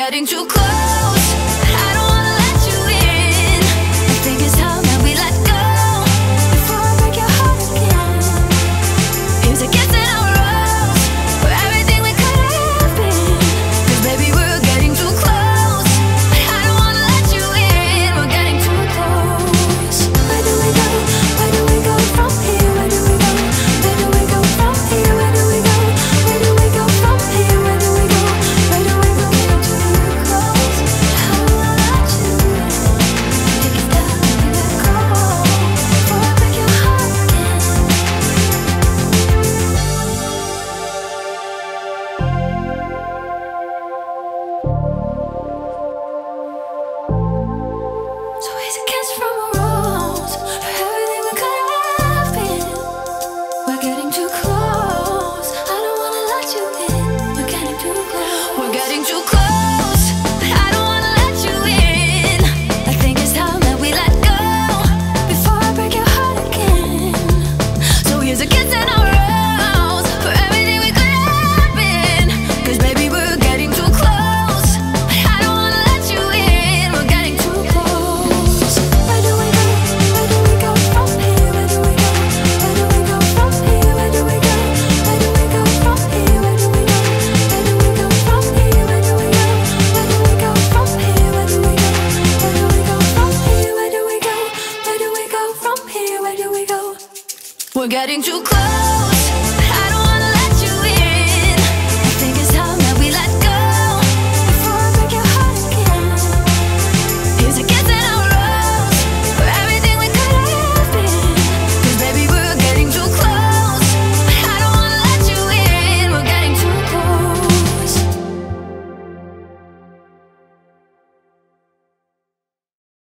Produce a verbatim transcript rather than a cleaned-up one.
getting too close. I don't wanna let you in. I think it's time that we let go before I break your heart again. Here's a kiss and a rose for everything we could have been. Cause baby, we're getting too close. I don't wanna let you in. We're getting too close. Where do we go? Where do we go from here? Where do we go? Where do we go from here? Where do we go? Where do we go from here? We're getting too close.